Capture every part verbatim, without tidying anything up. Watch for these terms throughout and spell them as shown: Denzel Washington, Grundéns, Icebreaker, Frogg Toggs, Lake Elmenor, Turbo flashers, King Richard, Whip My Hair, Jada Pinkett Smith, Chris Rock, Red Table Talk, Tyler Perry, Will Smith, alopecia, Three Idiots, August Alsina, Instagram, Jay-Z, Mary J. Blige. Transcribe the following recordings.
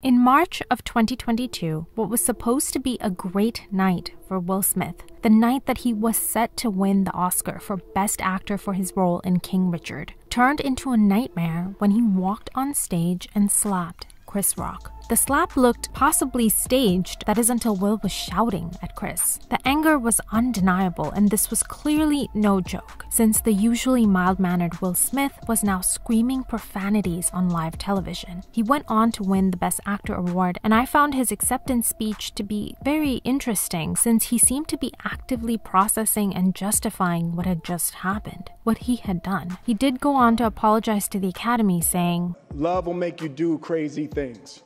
In March of twenty twenty-two, what was supposed to be a great night for Will Smith, the night that he was set to win the Oscar for Best Actor for his role in King Richard, turned into a nightmare when he walked on stage and slapped Chris Rock. The slap looked possibly staged, that is until Will was shouting at Chris. The anger was undeniable, and this was clearly no joke, since the usually mild-mannered Will Smith was now screaming profanities on live television. He went on to win the Best Actor award, and I found his acceptance speech to be very interesting, since he seemed to be actively processing and justifying what had just happened, what he had done. He did go on to apologize to the Academy, saying, "Love will make you do crazy things."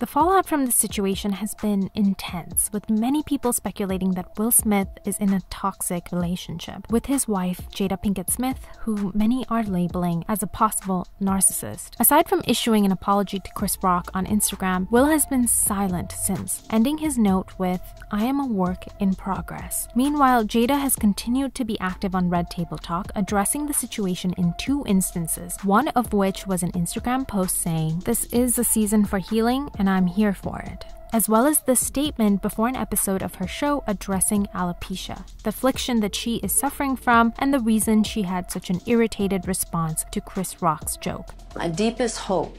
The fallout from this situation has been intense, with many people speculating that Will Smith is in a toxic relationship with his wife, Jada Pinkett Smith, who many are labeling as a possible narcissist. Aside from issuing an apology to Chris Rock on Instagram, Will has been silent since, ending his note with, "I am a work in progress." Meanwhile, Jada has continued to be active on Red Table Talk, addressing the situation in two instances, one of which was an Instagram post saying, "This is a season for healing and I'm here for it," as well as this statement before an episode of her show addressing alopecia, the affliction that she is suffering from, and the reason she had such an irritated response to Chris Rock's joke. "My deepest hope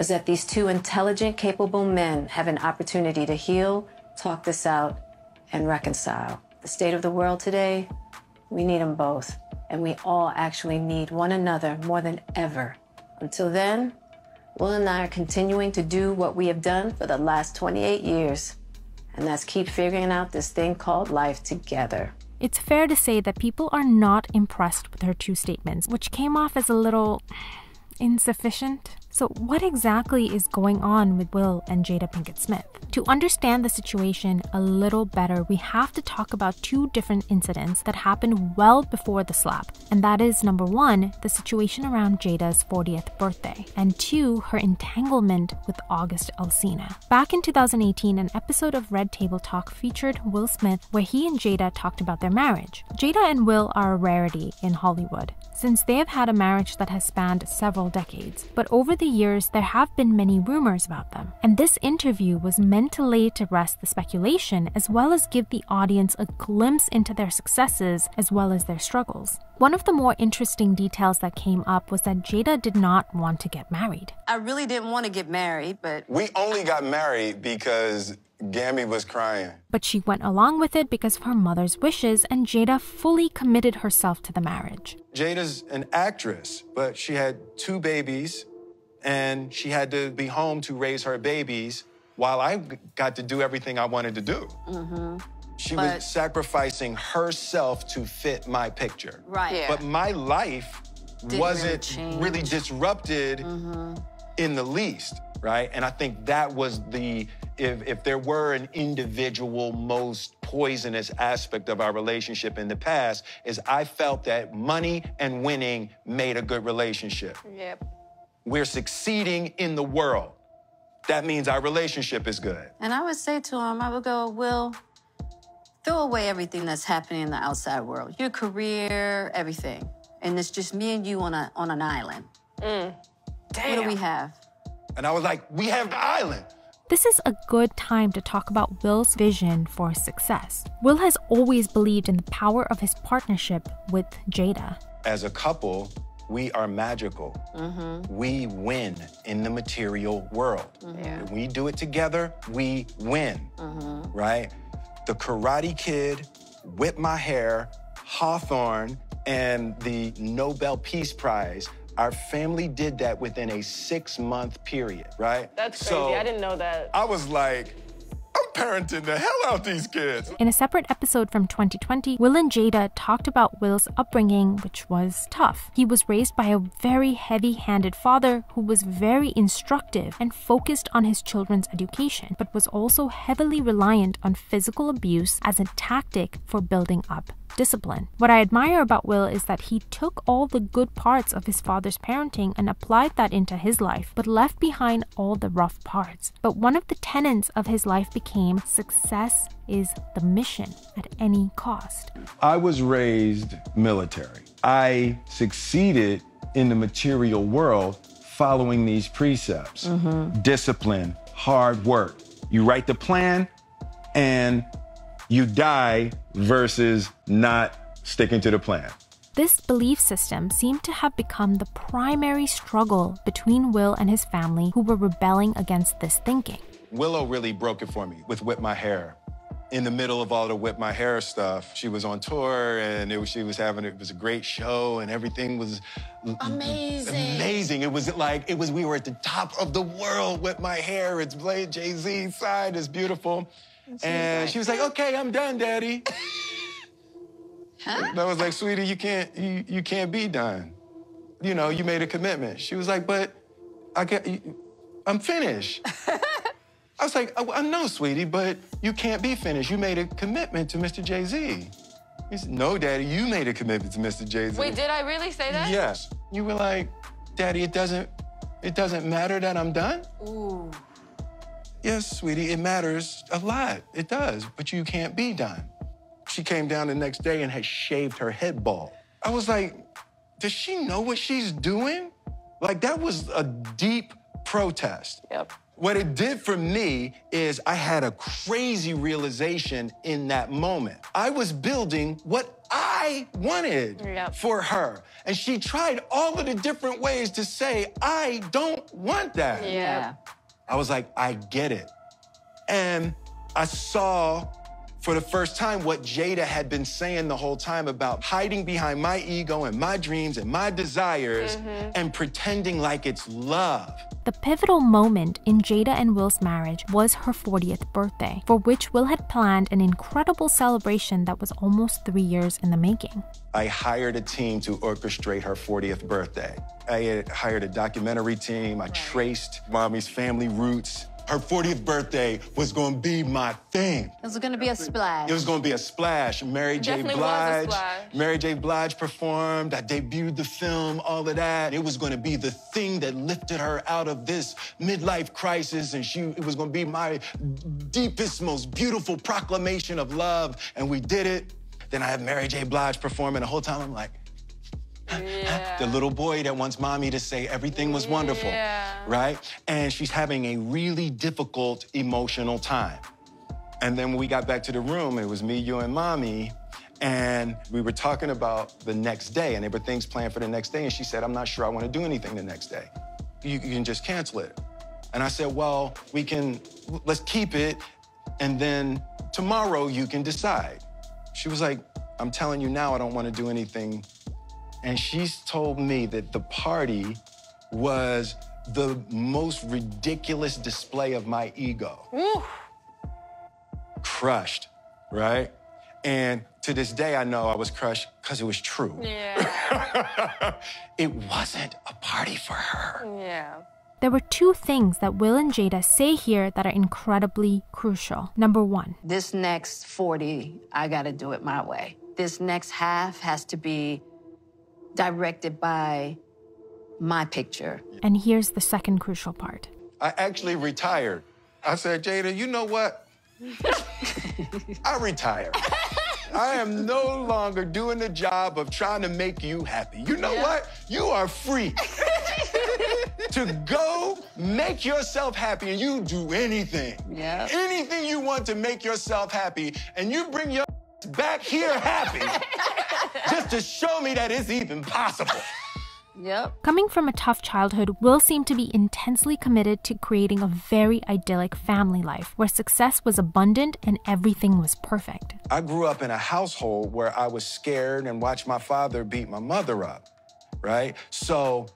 is that these two intelligent, capable men have an opportunity to heal, talk this out, and reconcile. The state of the world today, we need them both, and we all actually need one another more than ever. Until then, Will and I are continuing to do what we have done for the last twenty-eight years, and that's keep figuring out this thing called life together." It's fair to say that people are not impressed with her two statements, which came off as a little insufficient. So what exactly is going on with Will and Jada Pinkett Smith? To understand the situation a little better, we have to talk about two different incidents that happened well before the slap. And that is, number one, the situation around Jada's fortieth birthday, and two, her entanglement with August Alsina. Back in two thousand eighteen, an episode of Red Table Talk featured Will Smith where he and Jada talked about their marriage. Jada and Will are a rarity in Hollywood, since they have had a marriage that has spanned several decades. But over the years, there have been many rumors about them. And this interview was meant to lay to rest the speculation, as well as give the audience a glimpse into their successes as well as their struggles. One of the more interesting details that came up was that Jada did not want to get married. "I really didn't want to get married, but..." "We only got married because Gammy was crying." But she went along with it because of her mother's wishes, and Jada fully committed herself to the marriage. "Jada's an actress, but she had two babies, and she had to be home to raise her babies while I got to do everything I wanted to do." Mm-hmm. She but... was sacrificing herself to fit my picture. Right. Yeah. But my life Didn't wasn't really, really disrupted mm-hmm. in the least, right? And I think that was the, if, if there were an individual most poisonous aspect of our relationship in the past, is I felt that money and winning made a good relationship. Yep. We're succeeding in the world. That means our relationship is good. And I would say to him, I would go, "Will, throw away everything that's happening in the outside world, your career, everything. And it's just me and you on, a, on an island." Mm. Damn. "What do we have?" And I was like, "We have the island." This is a good time to talk about Will's vision for success. Will has always believed in the power of his partnership with Jada. "As a couple, we are magical. Mm-hmm. We win in the material world. Mm-hmm. Yeah. When we do it together, we win." Mm-hmm. Right? The Karate Kid, Whip My Hair, Hawthorne, and the Nobel Peace Prize, our family did that within a six-month period, right? That's crazy. So I didn't know that. I was like, "I'm parenting the hell out these kids." In a separate episode from twenty twenty, Will and Jada talked about Will's upbringing, which was tough. He was raised by a very heavy-handed father who was very instructive and focused on his children's education, but was also heavily reliant on physical abuse as a tactic for building up discipline. What I admire about Will is that he took all the good parts of his father's parenting and applied that into his life, but left behind all the rough parts. But one of the tenets of his life became success is the mission at any cost. "I was raised military. I succeeded in the material world following these precepts, mm-hmm. discipline, hard work. You write the plan and you die versus not sticking to the plan. This belief system seemed to have become the primary struggle between Will and his family, who were rebelling against this thinking. Willow really broke it for me with Whip My Hair. In the middle of all the Whip My Hair stuff, she was on tour and it was, she was having, it was a great show and everything was amazing. Amazing. It was like, it was, we were at the top of the world. Whip My Hair, it's played Jay-Z side, it's beautiful. And, and like, she was like, okay, I'm done, Daddy. Huh? And I was like, sweetie, you can't, you, you can't be done. You know, you made a commitment. She was like, but I can't, I'm finished. I was like, I know, sweetie, but you can't be finished. You made a commitment to Mister Jay-Z. He said, no, Daddy, you made a commitment to Mister Jay-Z. Wait, did I really say that? Yes. You were like, Daddy, it doesn't, it doesn't matter that I'm done? Ooh. Yes, sweetie, it matters a lot. It does, but you can't be done. She came down the next day and had shaved her head bald. I was like, does she know what she's doing? Like, that was a deep protest. Yep. What it did for me is I had a crazy realization in that moment. I was building what I wanted yep. for her. And she tried all of the different ways to say, I don't want that. Yeah. I was like, I get it. And I saw for the first time what Jada had been saying the whole time about hiding behind my ego and my dreams and my desires mm-hmm. and pretending like it's love. The pivotal moment in Jada and Will's marriage was her fortieth birthday, for which Will had planned an incredible celebration that was almost three years in the making. I hired a team to orchestrate her fortieth birthday. I hired a documentary team. I traced mommy's family roots. Her fortieth birthday was going to be my thing. It was going to be a splash. It was going to be a splash. Mary J. Blige. Mary J. Blige performed. I debuted the film, all of that. It was going to be the thing that lifted her out of this midlife crisis, and she, it was going to be my deepest, most beautiful proclamation of love, and we did it. Then I had Mary J. Blige perform, and the whole time I'm like, yeah. The little boy that wants mommy to say everything was wonderful, yeah. right? And she's having a really difficult emotional time. And then when we got back to the room, it was me, you, and mommy, and we were talking about the next day, and there were things planned for the next day, and she said, I'm not sure I want to do anything the next day. You, you can just cancel it. And I said, well, we can, let's keep it, and then tomorrow you can decide. She was like, I'm telling you now, I don't want to do anything. And she's told me that the party was the most ridiculous display of my ego. Ooh. Crushed, right? And to this day, I know I was crushed because it was true. Yeah. It wasn't a party for her. Yeah. There were two things that Will and Jada say here that are incredibly crucial. Number one. This next forty, I gotta do it my way. This next half has to be directed by my picture. And here's the second crucial part. I actually retired. I said, Jada, you know what? I retire. I am no longer doing the job of trying to make you happy. You know yeah. what? You are free to go make yourself happy, and you do anything. Yeah. Anything you want to make yourself happy, and you bring your back here happy. Just to show me that it's even possible. Yep. Coming from a tough childhood, Will seemed to be intensely committed to creating a very idyllic family life where success was abundant and everything was perfect. I grew up in a household where I was scared and watched my father beat my mother up, right? So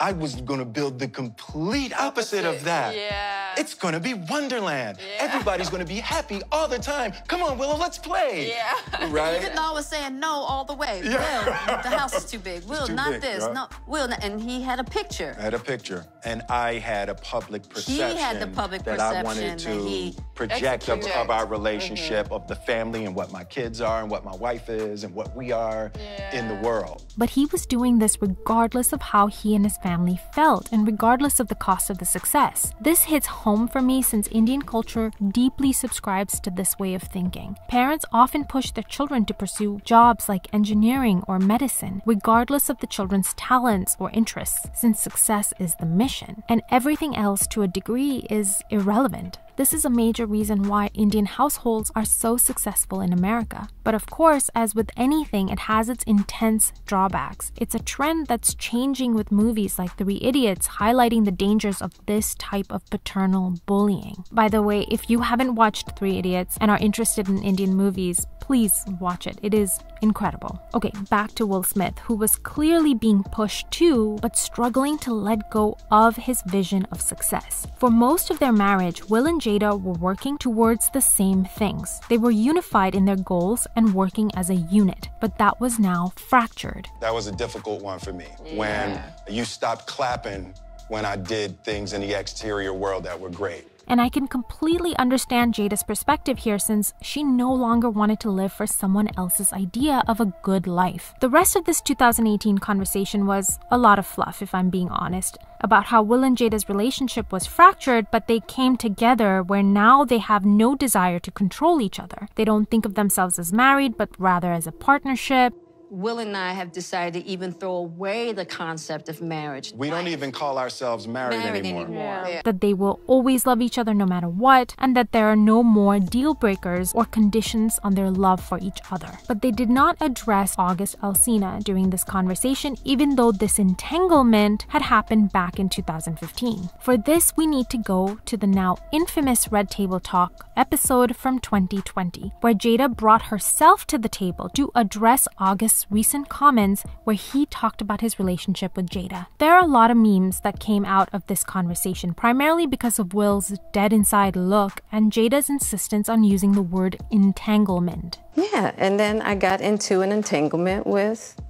I was gonna build the complete opposite of that. Yeah. It's gonna be Wonderland. Yeah. Everybody's gonna be happy all the time. Come on, Willow, let's play. Yeah. Right? Even though I was saying no all the way. Yeah. Will, the house is too big. Will, too not big, this. Right? No, Will, and he had a picture. I had a picture. And I had a public perception. He had the public that perception I wanted to he project of, of our relationship, mm-hmm. of the family, and what my kids are, and what my wife is, and what we are yeah. in the world. But he was doing this regardless of how he and his family felt, and regardless of the cost of the success. This hits home home for me since Indian culture deeply subscribes to this way of thinking. Parents often push their children to pursue jobs like engineering or medicine, regardless of the children's talents or interests, since success is the mission, and everything else to a degree is irrelevant. This is a major reason why Indian households are so successful in America. But of course, as with anything, it has its intense drawbacks. It's a trend that's changing with movies like Three Idiots, highlighting the dangers of this type of paternal bullying. By the way, if you haven't watched Three Idiots and are interested in Indian movies, please watch it. It is incredible. Okay, back to Will Smith, who was clearly being pushed too, but struggling to let go of his vision of success. For most of their marriage, Will and Jada were working towards the same things. They were unified in their goals and working as a unit, but that was now fractured. That was a difficult one for me. Yeah. When you stopped clapping when I did things in the exterior world that were great. And I can completely understand Jada's perspective here, since she no longer wanted to live for someone else's idea of a good life. The rest of this two thousand eighteen conversation was a lot of fluff, if I'm being honest, about how Will and Jada's relationship was fractured, but they came together where now they have no desire to control each other. They don't think of themselves as married, but rather as a partnership. Will and I have decided to even throw away the concept of marriage. We don't even call ourselves married, married anymore. anymore. Yeah. That they will always love each other no matter what, and that there are no more deal breakers or conditions on their love for each other. But they did not address August Alsina during this conversation, even though this entanglement had happened back in two thousand fifteen. For this, we need to go to the now infamous Red Table Talk episode from twenty twenty, where Jada brought herself to the table to address August recent comments where he talked about his relationship with Jada. There are a lot of memes that came out of this conversation, primarily because of Will's dead inside look and Jada's insistence on using the word entanglement. Yeah, and then I got into an entanglement with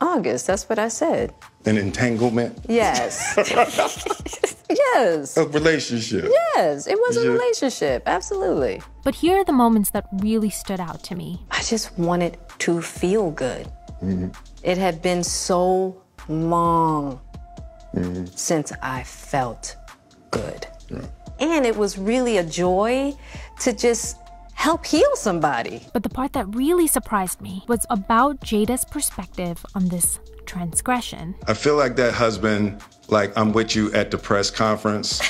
August. That's what I said. An entanglement? Yes. Yes. A relationship. Yes, it was a relationship, absolutely. But here are the moments that really stood out to me. I just wanted to feel good. Mm-hmm. It had been so long mm-hmm. since I felt good. Yeah. And it was really a joy to just help heal somebody. But the part that really surprised me was about Jada's perspective on this transgression. I feel like that husband, like, I'm with you at the press conference.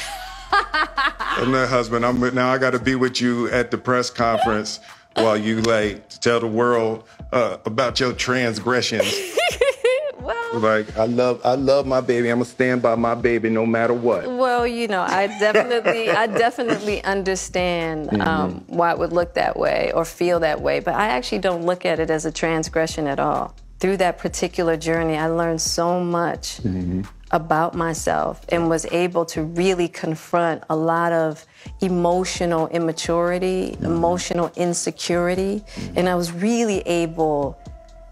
I'm that husband, I'm now I gotta be with you at the press conference while you like tell the world uh, about your transgressions. Well, like, I love, I love my baby. I'm gonna stand by my baby no matter what. Well, you know, I definitely, I definitely understand um, mm-hmm. why it would look that way or feel that way. But I actually don't look at it as a transgression at all. Through that particular journey, I learned so much mm-hmm. about myself and was able to really confront a lot of emotional immaturity, mm-hmm. emotional insecurity, mm-hmm. and I was really able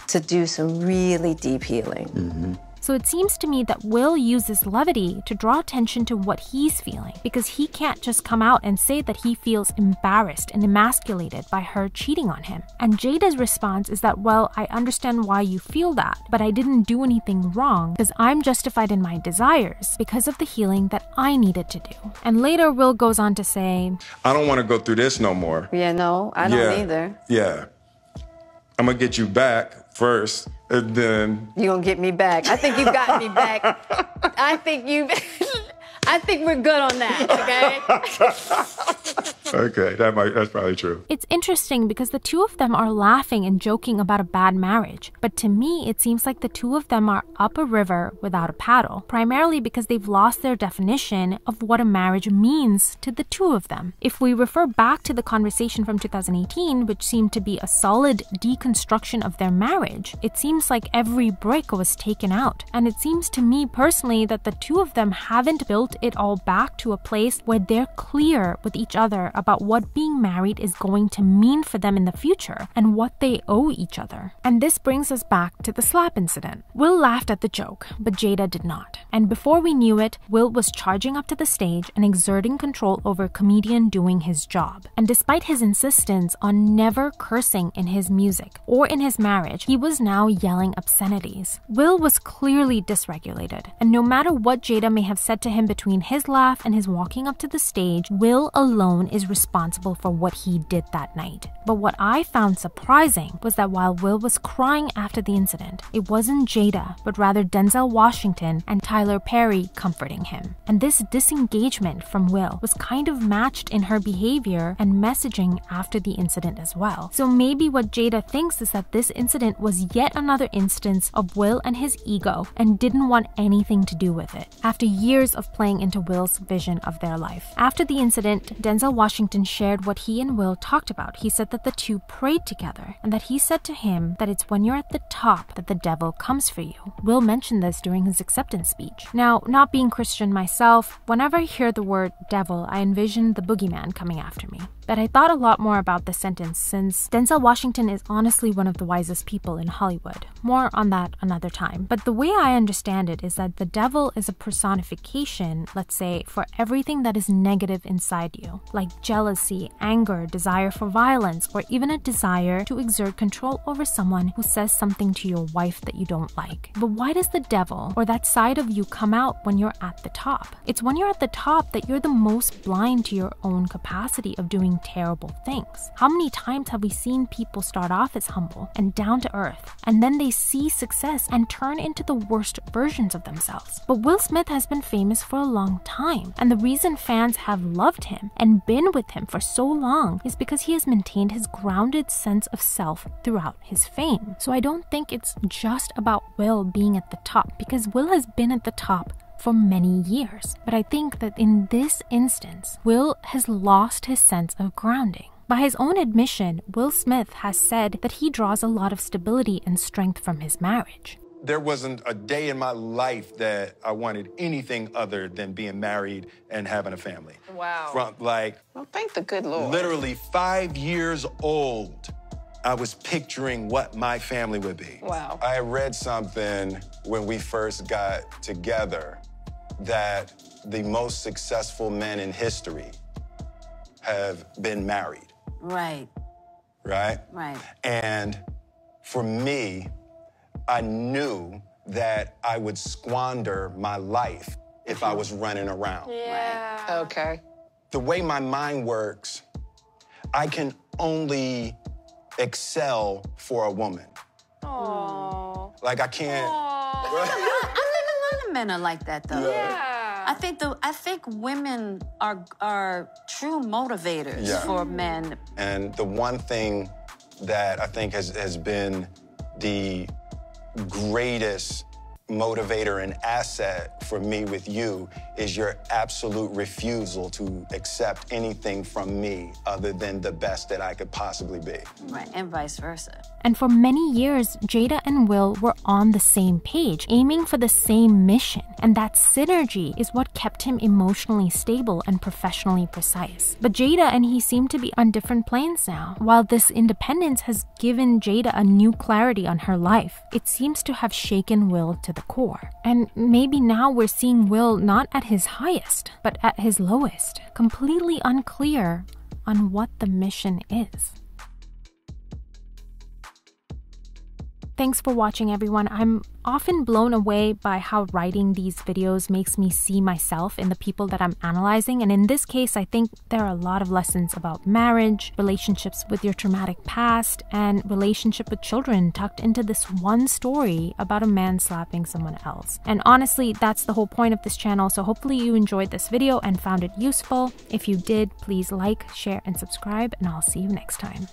to do some really deep healing. Mm-hmm. So it seems to me that Will uses levity to draw attention to what he's feeling, because he can't just come out and say that he feels embarrassed and emasculated by her cheating on him. And Jada's response is that, well, I understand why you feel that, but I didn't do anything wrong because I'm justified in my desires because of the healing that I needed to do. And later, Will goes on to say, I don't want to go through this no more. Yeah, no, I don't yeah, either. Yeah. I'm going to get you back first. And then you're gonna get me back. I think you got me back. I think you I think we're good on that, okay? Okay, that might that's probably true. It's interesting because the two of them are laughing and joking about a bad marriage. But to me, it seems like the two of them are up a river without a paddle, primarily because they've lost their definition of what a marriage means to the two of them. If we refer back to the conversation from two thousand eighteen, which seemed to be a solid deconstruction of their marriage, it seems Seems like every brick was taken out. And it seems to me personally that the two of them haven't built it all back to a place where they're clear with each other about what being married is going to mean for them in the future and what they owe each other. And this brings us back to the slap incident. Will laughed at the joke, but Jada did not. And before we knew it, Will was charging up to the stage and exerting control over a comedian doing his job. And despite his insistence on never cursing in his music or in his marriage, he was now yelling obscenities. Will was clearly dysregulated, and no matter what Jada may have said to him between his laugh and his walking up to the stage, Will alone is responsible for what he did that night. But what I found surprising was that while Will was crying after the incident, it wasn't Jada, but rather Denzel Washington and Tyler Perry comforting him. And this disengagement from Will was kind of matched in her behavior and messaging after the incident as well. So maybe what Jada thinks is that this incident was yet another instance of Will and his ego and didn't want anything to do with it, after years of playing into Will's vision of their life. After the incident, Denzel Washington shared what he and Will talked about. He said that the two prayed together and that he said to him that it's when you're at the top that the devil comes for you. Will mentioned this during his acceptance speech. Now, not being Christian myself, whenever I hear the word devil, I envision the boogeyman coming after me. But I thought a lot more about this sentence since Denzel Washington is honestly one of the wisest people in Hollywood. More on that another time. But the way I understand it is that the devil is a personification, let's say, for everything that is negative inside you, like jealousy, anger, desire for violence, or even a desire to exert control over someone who says something to your wife that you don't like. But why does the devil or that side of you come out when you're at the top? It's when you're at the top that you're the most blind to your own capacity of doing terrible things. How many times have we seen people start off as humble and down to earth, and then they see success and turn into the worst versions of themselves? But Will Smith has been famous for a long time, and the reason fans have loved him and been with him for so long is because he has maintained his grounded sense of self throughout his fame. So I don't think it's just about Will being at the top, because Will has been at the top for many years. But I think that in this instance, Will has lost his sense of grounding. By his own admission, Will Smith has said that he draws a lot of stability and strength from his marriage. There wasn't a day in my life that I wanted anything other than being married and having a family. Wow. From like... Well, thank the good Lord. Literally five years old, I was picturing what my family would be. Wow. I read something when we first got together that the most successful men in history have been married. Right. Right? Right. And for me, I knew that I would squander my life if I was running around. Yeah. Right. Okay. The way my mind works, I can only excel for a woman. Aww. Like I can't. I think, a lot, I think a lot of men are like that though. Yeah. I think the I think women are are true motivators yeah. for men. And the one thing that I think has, has been the greatest motivator and asset for me with you is your absolute refusal to accept anything from me other than the best that I could possibly be. Right, and vice versa. And for many years, Jada and Will were on the same page, aiming for the same mission. And that synergy is what kept him emotionally stable and professionally precise. But Jada and he seem to be on different planes now. While this independence has given Jada a new clarity on her life, it seems to have shaken Will to the core. And maybe now we're seeing Will not at his highest, but at his lowest, completely unclear on what the mission is. Thanks for watching, everyone. I'm often blown away by how writing these videos makes me see myself in the people that I'm analyzing, and in this case, I think there are a lot of lessons about marriage, relationships with your traumatic past, and relationship with children tucked into this one story about a man slapping someone else. And honestly, that's the whole point of this channel, so hopefully you enjoyed this video and found it useful. If you did, please like, share, and subscribe, and I'll see you next time.